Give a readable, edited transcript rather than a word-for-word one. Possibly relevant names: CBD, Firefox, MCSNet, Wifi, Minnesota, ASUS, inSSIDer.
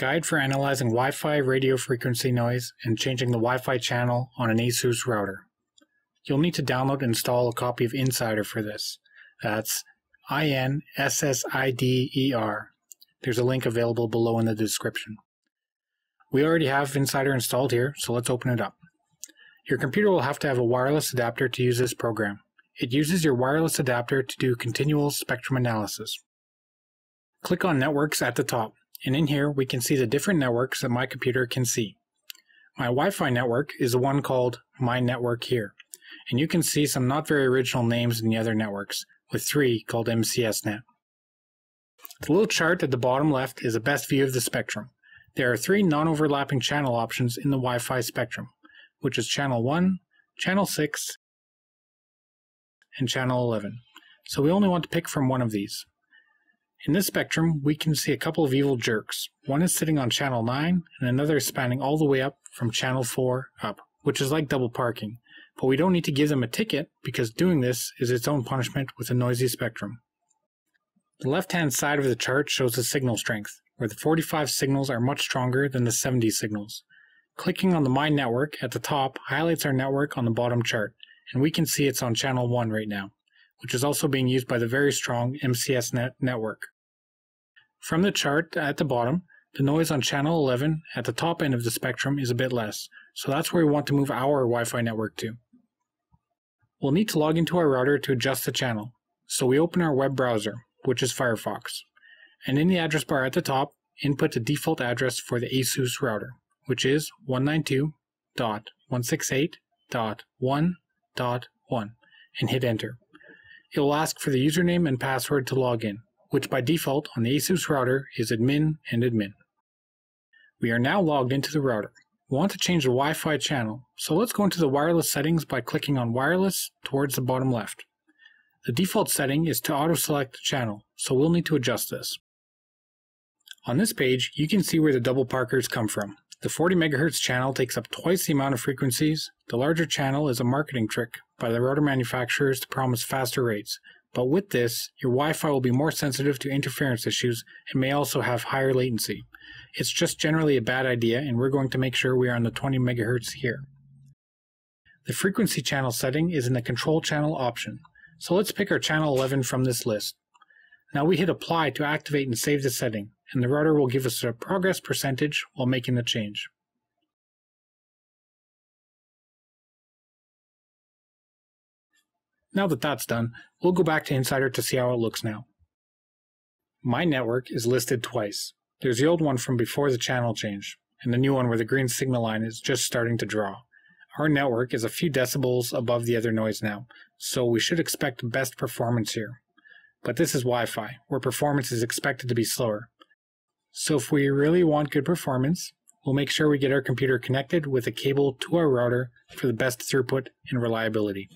Guide for analyzing Wi-Fi radio frequency noise and changing the Wi-Fi channel on an ASUS router. You'll need to download and install a copy of inSSIDer for this. That's inSSIDer. There's a link available below in the description. We already have inSSIDer installed here, so let's open it up. Your computer will have to have a wireless adapter to use this program. It uses your wireless adapter to do continual spectrum analysis. Click on Networks at the top, and in here we can see the different networks that my computer can see. My Wi-Fi network is the one called My Network here, and you can see some not very original names in the other networks, with three called MCSNet. The little chart at the bottom left is the best view of the spectrum. There are three non-overlapping channel options in the Wi-Fi spectrum, which is Channel 1, Channel 6, and Channel 11. So we only want to pick from one of these. In this spectrum, we can see a couple of evil jerks. One is sitting on Channel 9, and another is spanning all the way up from Channel 4 up, which is like double parking. But we don't need to give them a ticket, because doing this is its own punishment with a noisy spectrum. The left-hand side of the chart shows the signal strength, where the 45 signals are much stronger than the 70 signals. Clicking on the My Network at the top highlights our network on the bottom chart, and we can see it's on Channel 1 right now, which is also being used by the very strong MCSNet network. From the chart at the bottom, the noise on Channel 11 at the top end of the spectrum is a bit less, so that's where we want to move our Wi-Fi network to. We'll need to log into our router to adjust the channel, so we open our web browser, which is Firefox, and in the address bar at the top, input the default address for the ASUS router, which is 192.168.1.1, and hit enter. It will ask for the username and password to log in, which by default on the ASUS router is admin and admin. We are now logged into the router. We want to change the Wi-Fi channel, so let's go into the wireless settings by clicking on wireless towards the bottom left. The default setting is to auto-select the channel, so we'll need to adjust this. On this page, you can see where the double parkers come from. The 40 MHz channel takes up twice the amount of frequencies. The larger channel is a marketing trick by the router manufacturers to promise faster rates, but with this, your Wi-Fi will be more sensitive to interference issues and may also have higher latency. It's just generally a bad idea, and we're going to make sure we are on the 20 MHz here. The frequency channel setting is in the control channel option, so let's pick our channel 11 from this list. Now we hit apply to activate and save the setting, and the router will give us a progress percentage while making the change. Now that that's done, we'll go back to inSSIDer to see how it looks now. My network is listed twice. There's the old one from before the channel change, and the new one where the green signal line is just starting to draw. Our network is a few decibels above the other noise now, so we should expect best performance here. But this is Wi-Fi, where performance is expected to be slower. So if we really want good performance, we'll make sure we get our computer connected with a cable to our router for the best throughput and reliability.